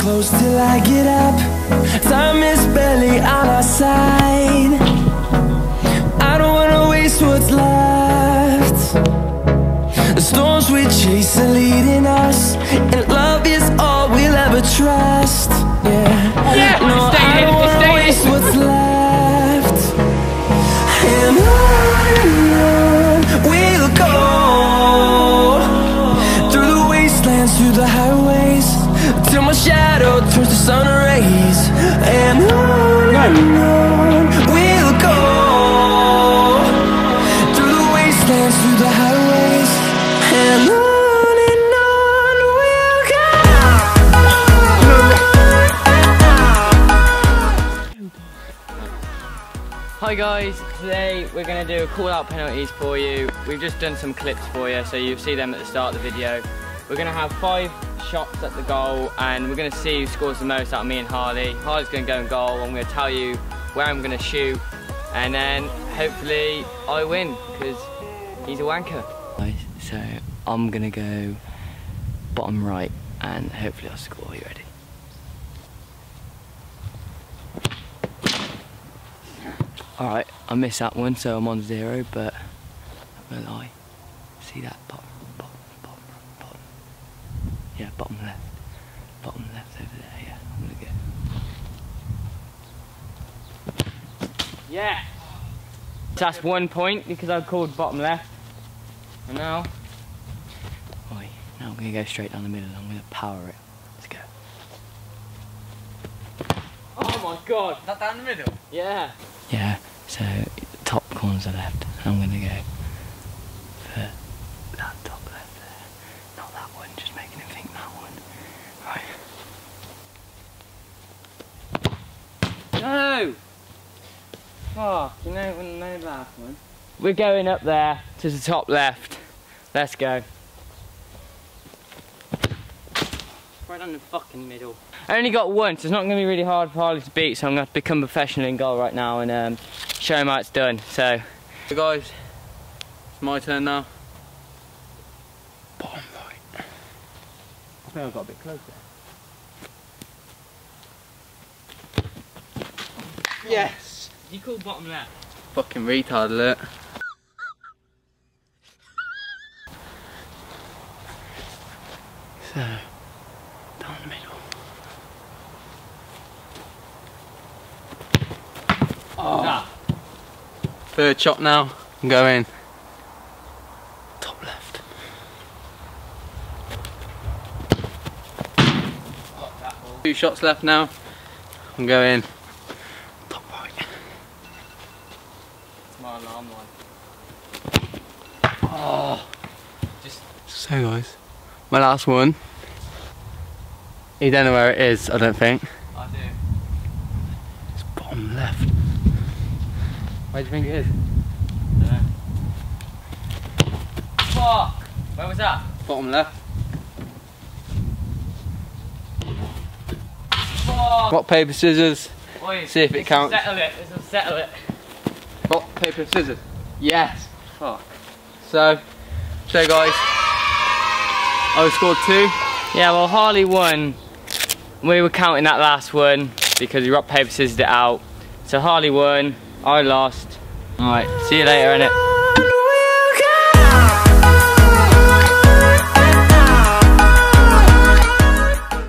close till I get up. Time is barely on our side. I don't wanna waste what's left. The storms we chase are leading us, and love is all we'll ever trust. Yeah, yeah. No, I don't wanna waste what's left. And on we'll go, through the wastelands, through the highways, till my shadow turns to sun rays. And on we'll go, through the wastelands, through the highways, and on we'll go. Hi guys, today we're going to do call out penalties for you. We've just done some clips for you, so you'll see them at the start of the video. We're going to have 5 shots at the goal, and we're going to see who scores the most out of me and Harley. Harley's going to go in goal. I'm going to tell you where I'm going to shoot, and then hopefully I win because he's a wanker. So I'm going to go bottom right, and hopefully I'll score. Are you ready? Alright, I missed that one, so I'm on 0, but I'm not going to lie. See that bottom? Yeah, bottom left over there, yeah, I'm gonna go. Yeah! That's 1 point because I called bottom left. And now... Oi, now I'm gonna go straight down the middle and I'm gonna power it. Let's go. Oh my god! Is that down the middle? Yeah! Yeah, so the top corner's the left and I'm gonna go for that top left there. Not that one, just making him think that one. Right. No! Oh, you know when I know that one. We're going up there to the top left. Let's go. Right down the fucking middle. I only got one, so it's not going to be really hard for Harley to beat, so I'm going to have to become professional in goal right now and show him how it's done. So, hey guys, it's my turn now. I think I got a bit closer. Yes! You call bottom left? Fucking retard alert. So, down the middle. Oh! Nah. 3rd shot now, I'm going. Two shots left now. I'm going top right. It's my alarm line. Oh, just so guys. My last one. You don't know where it is, I don't think. I do. It's bottom left. Where do you think it is? I don't know. Fuck! Where was that? Bottom left. Rock, paper, scissors. Oi, see if it counts. Settle it, let's settle it. Rock, paper, scissors. Yes. Fuck. So guys, I scored 2. Yeah, well Harley won. We were counting that last one because we rock, paper, scissors it out. So Harley won, I lost. Alright, see you later, innit?